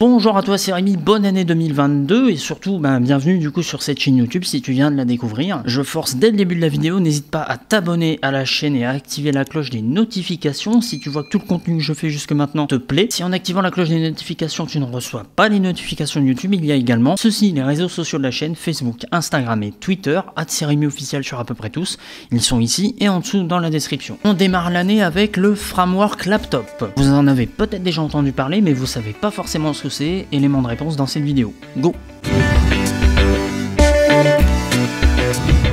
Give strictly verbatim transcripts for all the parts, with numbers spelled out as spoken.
Bonjour à toi, c'est Rémi, bonne année deux mille vingt-deux et surtout ben, bienvenue du coup sur cette chaîne YouTube si tu viens de la découvrir. Je force dès le début de la vidéo, n'hésite pas à t'abonner à la chaîne et à activer la cloche des notifications si tu vois que tout le contenu que je fais jusque maintenant te plaît. Si en activant la cloche des notifications tu ne reçois pas les notifications de YouTube, il y a également ceci, les réseaux sociaux de la chaîne, Facebook, Instagram et Twitter, arobase Rémi officiel sur à peu près tous, ils sont ici et en dessous dans la description. On démarre l'année avec le Framework Laptop. Vous en avez peut-être déjà entendu parler mais vous savez pas forcément ce que c'est, éléments de réponse dans cette vidéo. Go!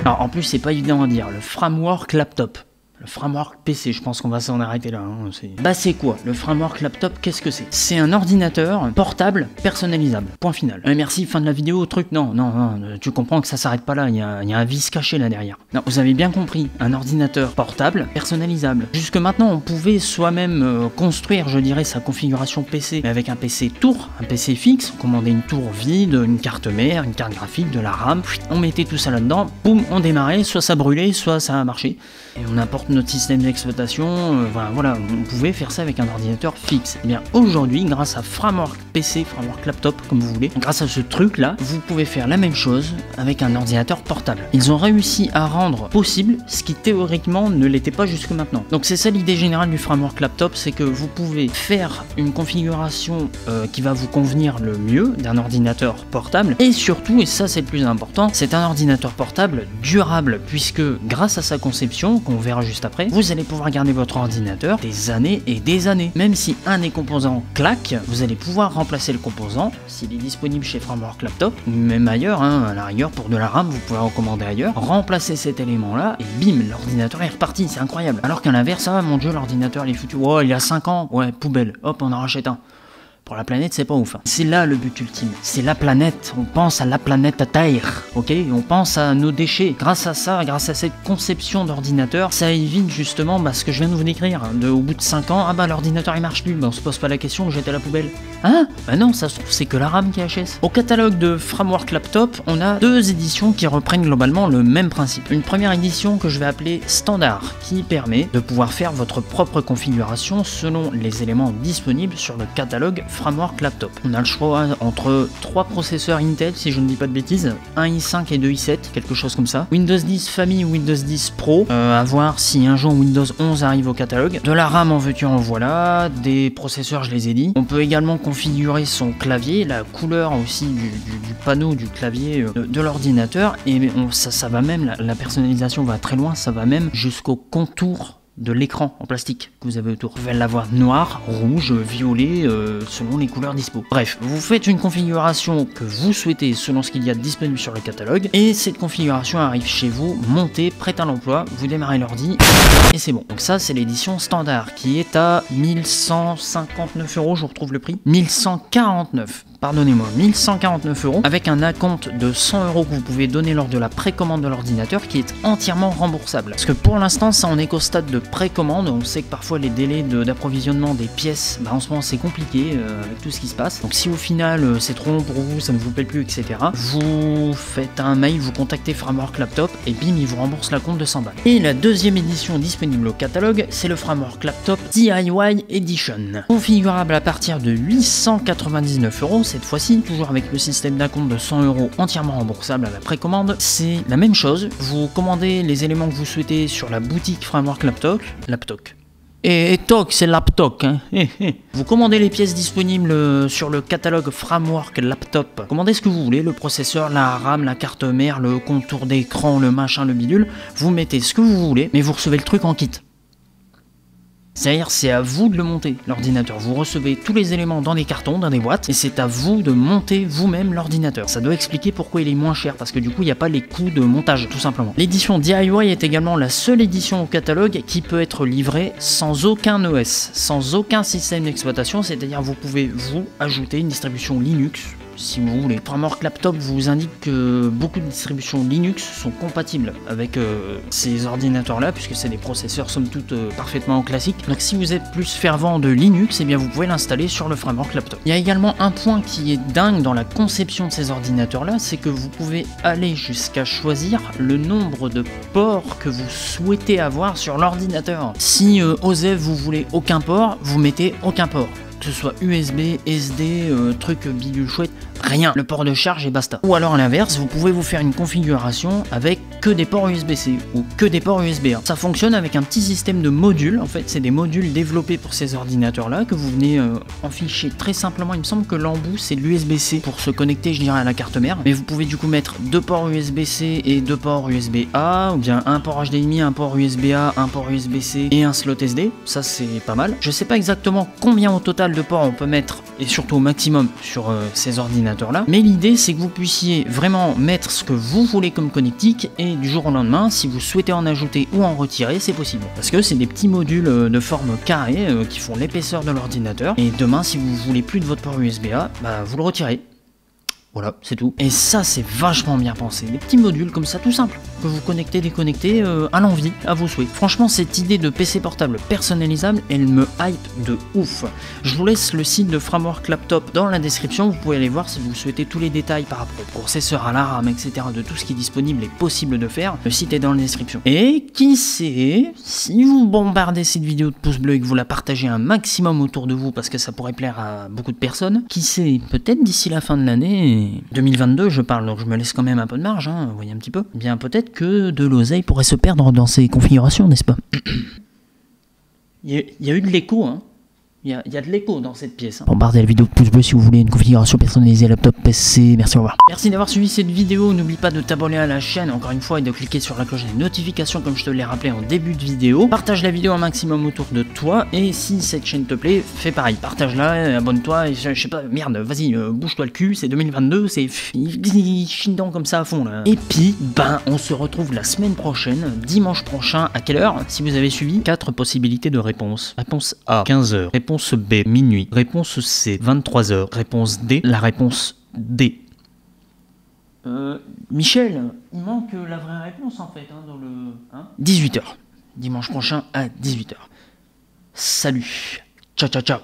Alors en plus c'est pas évident à dire, le Framework Laptop. Le framework P C, je pense qu'on va s'en arrêter là. Hein, bah c'est quoi le framework laptop? Qu'est-ce que c'est? C'est un ordinateur portable personnalisable. Point final. Euh, merci, fin de la vidéo, truc. Non, non, non, tu comprends que ça s'arrête pas là, il y, y a un vice caché là derrière. Non, vous avez bien compris, un ordinateur portable personnalisable. Jusque maintenant, on pouvait soi-même euh, construire, je dirais, sa configuration P C, mais avec un P C tour, un P C fixe, on commandait une tour vide, une carte mère, une carte graphique, de la RAM, on mettait tout ça là-dedans, boum, on démarrait, soit ça brûlait, soit ça marchait, et on apporte notre système d'exploitation, euh, voilà, voilà, on pouvait faire ça avec un ordinateur fixe. Et bien aujourd'hui, grâce à Framework P C, Framework Laptop, comme vous voulez, grâce à ce truc là, vous pouvez faire la même chose avec un ordinateur portable. Ils ont réussi à rendre possible ce qui théoriquement ne l'était pas jusque maintenant. Donc c'est ça l'idée générale du Framework Laptop, c'est que vous pouvez faire une configuration euh, qui va vous convenir le mieux d'un ordinateur portable, et surtout, et ça c'est le plus important, c'est un ordinateur portable durable, puisque grâce à sa conception, qu'on verra juste après, vous allez pouvoir garder votre ordinateur des années et des années. Même si un des composants claque, vous allez pouvoir remplacer le composant s'il est disponible chez Framework Laptop, même ailleurs, hein, à la rigueur pour de la RAM, vous pouvez recommander ailleurs, remplacer cet élément-là et bim, l'ordinateur est reparti, c'est incroyable. Alors qu'à l'inverse, ah mon dieu, l'ordinateur il est foutu, oh il a cinq ans, ouais poubelle, hop on en rachète un. Pour la planète, c'est pas ouf. Hein. C'est là le but ultime. C'est la planète. On pense à la planète Terre. Ok, on pense à nos déchets. Grâce à ça, grâce à cette conception d'ordinateur, ça évite justement bah, ce que je viens de vous décrire. Hein. De, au bout de cinq ans, ah bah l'ordinateur il marche plus. Bah, on se pose pas la question, jette à la poubelle. Hein? Bah non, ça se trouve, c'est que la RAM qui est H S. Au catalogue de Framework Laptop, on a deux éditions qui reprennent globalement le même principe. Une première édition que je vais appeler standard, qui permet de pouvoir faire votre propre configuration selon les éléments disponibles sur le catalogue Framework Laptop. On a le choix entre trois processeurs Intel, si je ne dis pas de bêtises, un i cinq et deux i sept, quelque chose comme ça. Windows dix Famille ou Windows dix Pro, euh, à voir si un jour Windows onze arrive au catalogue. De la RAM en veux-tu en voilà, des processeurs je les ai dit. On peut également configurer son clavier, la couleur aussi du, du, du panneau du clavier euh, de, de l'ordinateur, et on, ça, ça va même, la, la personnalisation va très loin, ça va même jusqu'au contour de l'écran en plastique que vous avez autour. Vous pouvez l'avoir noir, rouge, violet, euh, selon les couleurs dispo. Bref, vous faites une configuration que vous souhaitez selon ce qu'il y a de disponible sur le catalogue, et cette configuration arrive chez vous, montée, prête à l'emploi, vous démarrez l'ordi, et c'est bon. Donc ça, c'est l'édition standard, qui est à mille cent cinquante-neuf euros, je retrouve le prix, mille cent quarante-neuf. Pardonnez-moi, mille cent quarante-neuf euros, avec un acompte de cent euros que vous pouvez donner lors de la précommande de l'ordinateur qui est entièrement remboursable. Parce que pour l'instant, ça en est qu'au stade de précommande. On sait que parfois les délais d'approvisionnement de, des pièces, bah, en ce moment c'est compliqué euh, avec tout ce qui se passe. Donc si au final euh, c'est trop long pour vous, ça ne vous plaît plus, et cetera, vous faites un mail, vous contactez Framework Laptop et bim, il vous rembourse la compte de cent balles. Et la deuxième édition disponible au catalogue, c'est le Framework Laptop D I Y Edition. Configurable à partir de huit cent quatre-vingt-dix-neuf euros. Cette fois-ci, toujours avec le système d'acompte de cent euros entièrement remboursable à la précommande, c'est la même chose. Vous commandez les éléments que vous souhaitez sur la boutique Framework Laptop. Laptop. Et, et toc, c'est laptop. Hein. Vous commandez les pièces disponibles sur le catalogue Framework Laptop. Commandez ce que vous voulez, le processeur, la RAM, la carte mère, le contour d'écran, le machin, le bidule. Vous mettez ce que vous voulez, mais vous recevez le truc en kit. C'est-à-dire, c'est à vous de le monter, l'ordinateur. Vous recevez tous les éléments dans des cartons, dans des boîtes, et c'est à vous de monter vous-même l'ordinateur. Ça doit expliquer pourquoi il est moins cher, parce que du coup, il n'y a pas les coûts de montage, tout simplement. L'édition D I Y est également la seule édition au catalogue qui peut être livrée sans aucun O S, sans aucun système d'exploitation, c'est-à-dire vous pouvez, vous, ajouter une distribution Linux, si vous voulez. Framework Laptop vous indique que beaucoup de distributions Linux sont compatibles avec euh, ces ordinateurs-là, puisque c'est des processeurs somme toute euh, parfaitement classiques. Donc si vous êtes plus fervent de Linux, eh bien vous pouvez l'installer sur le Framework Laptop. Il y a également un point qui est dingue dans la conception de ces ordinateurs-là, c'est que vous pouvez aller jusqu'à choisir le nombre de ports que vous souhaitez avoir sur l'ordinateur. Si euh, osez vous voulez aucun port, vous mettez aucun port. que ce soit U S B, S D, euh, truc bidule chouette, rien. Le port de charge et basta. Ou alors à l'inverse, vous pouvez vous faire une configuration avec que des ports U S B C ou que des ports U S B A. Ça fonctionne avec un petit système de modules. En fait, c'est des modules développés pour ces ordinateurs-là que vous venez euh, enficher très simplement. Il me semble que l'embout, c'est de l'U S B C pour se connecter, je dirais, à la carte mère. Mais vous pouvez du coup mettre deux ports U S B C et deux ports U S B A, ou bien un port H D M I, un port U S B A, un port U S B C et un slot S D. Ça, c'est pas mal. Je sais pas exactement combien au total de ports on peut mettre, et surtout au maximum sur euh, ces ordinateurs-là. Mais l'idée, c'est que vous puissiez vraiment mettre ce que vous voulez comme connectique, et du jour au lendemain, si vous souhaitez en ajouter ou en retirer, c'est possible. Parce que c'est des petits modules euh, de forme carrée euh, qui font l'épaisseur de l'ordinateur. Et demain, si vous voulez plus de votre port U S B A, bah, vous le retirez. Voilà, c'est tout. Et ça, c'est vachement bien pensé. Des petits modules comme ça, tout simple, que vous connectez, déconnectez, euh, à l'envie, à vos souhaits. Franchement, cette idée de P C portable personnalisable, elle me hype de ouf. Je vous laisse le site de Framework Laptop dans la description. Vous pouvez aller voir si vous souhaitez tous les détails par rapport au processeur, à la RAM, et cetera, de tout ce qui est disponible et possible de faire. Le site est dans la description. Et qui sait, si vous bombardez cette vidéo de pouces bleus et que vous la partagez un maximum autour de vous, parce que ça pourrait plaire à beaucoup de personnes, qui sait, peut-être d'ici la fin de l'année deux mille vingt-deux, je parle, donc je me laisse quand même un peu de marge, hein, vous voyez un petit peu. Eh bien, peut-être que de l'oseille pourrait se perdre dans ces configurations, n'est-ce pas? Il y a eu de l'écho, hein. Il y a, il y a de l'écho dans cette pièce. Hein. Bombardez la vidéo de pouce bleu si vous voulez une configuration personnalisée laptop P C. Merci, au revoir. Merci d'avoir suivi cette vidéo. N'oublie pas de t'abonner à la chaîne, encore une fois, et de cliquer sur la cloche des notifications, comme je te l'ai rappelé en début de vidéo. Partage la vidéo un maximum autour de toi. Et si cette chaîne te plaît, fais pareil. Partage-la, abonne-toi. Je, je sais pas, merde, vas-y, euh, bouge-toi le cul. C'est deux mille vingt-deux, c'est chine-dent comme ça à fond, là. Et puis, ben, on se retrouve la semaine prochaine, dimanche prochain, à quelle heure? Si vous avez suivi, quatre possibilités de réponse. Réponse A, quinze heures. Réponse Réponse B, minuit. Réponse C, vingt-trois heures. Réponse D, la réponse D. Euh, Michel, il manque la vraie réponse en fait, hein, dans le... Hein, dix-huit heures. Dimanche prochain à dix-huit heures. Salut. Ciao, ciao, ciao.